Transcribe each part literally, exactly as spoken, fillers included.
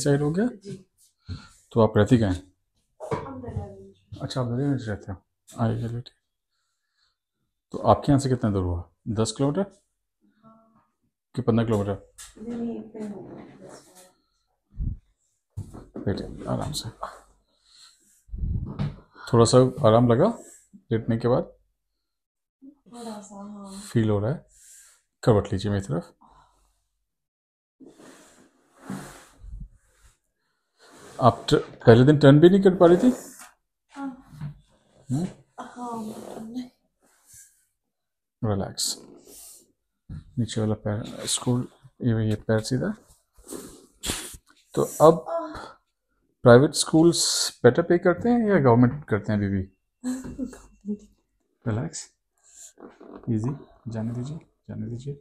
Side हो गया। तो आप रहती क्या हैं? अच्छा, आप दरिया रहते हो। आइए, चलिए ठीक। तो आपके यहाँ से कितना दूर हुआ? दस किलोमीटर कि पंद्रह किलोमीटर? लेटे आराम से, थोड़ा सा आराम लगा लेटने के बाद? फील हो रहा है? करवट लीजिए मेरी तरफ। आप पहले दिन टर्न भी नहीं कर पा रही थी? रिलैक्स, नीचे वाला पैर, स्कूल ये ये पैर सीधा। तो अब प्राइवेट स्कूल्स बेटर पे करते हैं या गवर्नमेंट करते हैं? अभी भी रिलैक्स, इजी, जाने दीजिए, जाने दीजिए,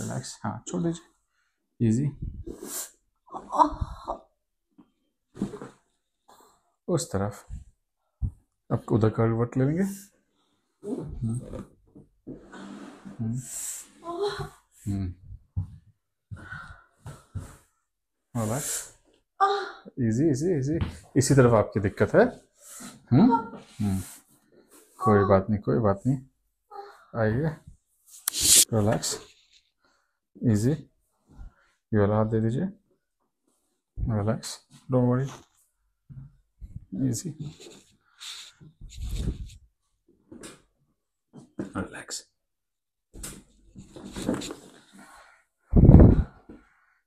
रिलैक्स। हाँ, छोड़ दीजिए, इजी, उस तरफ। अब उधर करवट ले लेंगे। इजी इजी इजी, इसी तरफ आपकी दिक्कत है। हुँ? हुँ। कोई बात नहीं, कोई बात नहीं, आइए, रिलैक्स, इजी। ये वाला हाथ दे दीजिए, relax, don't worry, easy, relax.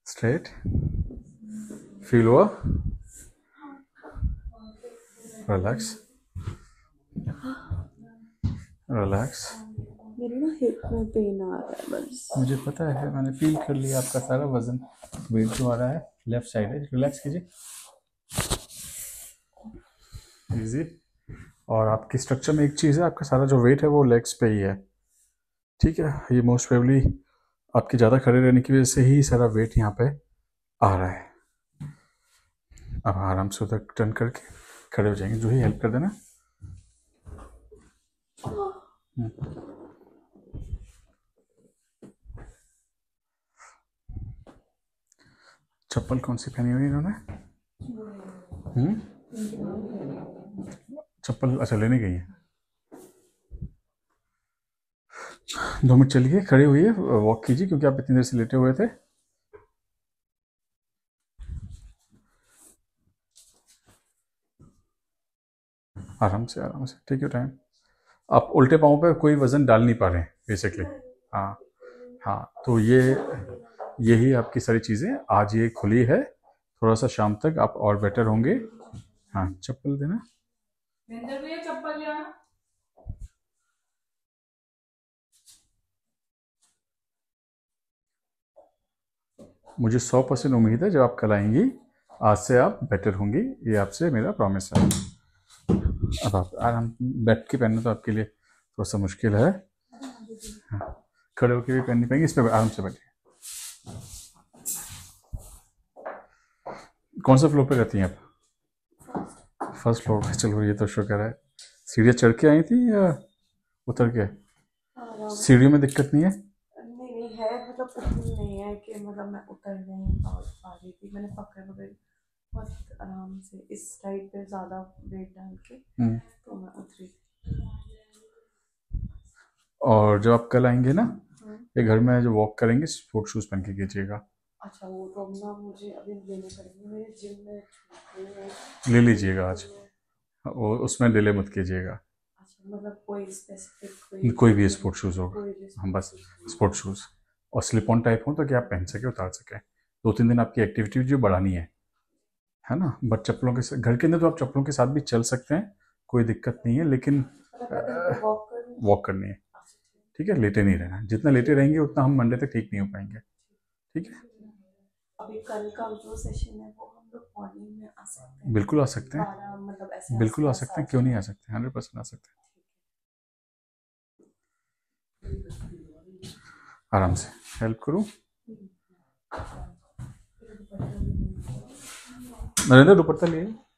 Straight, feel हुआ? Relax, relax. मेरे ना हिप में पेन आ रहा है बस। मुझे पता है, मैंने फील कर लिया आपका सारा वजन, वेट जो आ रहा है लेफ्ट साइड है। रिलैक्स कीजिए, इजी। और आपकी स्ट्रक्चर में एक चीज़ है, आपका सारा जो वेट है वो लेग्स पे ही है, ठीक है? ये मोस्ट प्रोबेबली आपके ज़्यादा खड़े रहने की वजह से ही सारा वेट यहाँ पे आ रहा है। अब आराम से उधर टर्न करके खड़े हो जाएंगे, जो ही हेल्प कर देना। चप्पल कौन सी पहनी हुई इन्होंने? हम्म चप्पल अच्छा लेने गई है। दो मिनट चलिए, खड़े हुए, वॉक कीजिए, क्योंकि आप इतनी देर से लेटे हुए थे। आराम से, आराम से, टेक योर टाइम। आप उल्टे पाँव पे कोई वजन डाल नहीं पा रहे हैं बेसिकली। हाँ हाँ, तो ये यही आपकी सारी चीज़ें। आज ये खुली है, थोड़ा सा शाम तक आप और बेटर होंगे। हाँ, चप्पल देना, चप्पल ले आना। मुझे सौ परसेंट उम्मीद है जब आप कल आएंगी, आज से आप बेटर होंगी, ये आपसे मेरा प्रॉमिस है। अब आप आराम, बैठ के पहनना तो आपके लिए थोड़ा सा मुश्किल है, खड़े होकर भी पहननी पड़ेगी। इस पर आराम से बैठिए। कौन सा फ्लोर पे रहती हैं आप? फर्स्ट फ्लोर पे। चलो ये तो शुक्र है। सीढ़ियाँ चढ़ के आई थी या उतर के? सीढ़ियों में दिक्कत नहीं है? नहीं है कि मतलब मैं उतर नहीं पा रही थी। मैंने पकड़ पकड़ बस आराम से इस साइड पे ज़्यादा वेट डाल के तो मैं उतरी थी। और जब आप कल आएंगे ना, ये घर में जो वॉक करेंगे स्पोर्ट्स शूज़ पहन के कीजिएगा। अच्छा, वो तो ना मुझे अभी लेने पड़ेंगे, मेरे जिम में ले लीजिएगा आज, वो उसमें डिले मत कीजिएगा। अच्छा, मतलब कोई स्पेसिफिक? कोई भी स्पोर्ट्स शूज़ होगा, हम बस स्पोर्ट्स शूज़ और स्लिप ऑन टाइप हो, तो कि आप पहन सके, उतार सकें। दो तीन दिन आपकी एक्टिविटी जो बढ़ानी है, है ना? बट चप्पलों के घर के अंदर तो आप चप्पलों के साथ भी चल सकते हैं, कोई दिक्कत नहीं है, लेकिन वॉक करनी है, ठीक है? लेटे नहीं रहना। जितना लेटे रहेंगे उतना हम मंडे तक ठीक नहीं हो पाएंगे, ठीक है? अभी कल का जो सेशन है वो हम लोग मॉर्निंग में आ सकते हैं? बिल्कुल आ सकते हैं, बिल्कुल आ सकते हैं, क्यों नहीं आ सकते? हंड्रेड परसेंट आ सकते हैं। आराम से, हेल्प करूं? नरेंद्र, दुपट्टा लिए।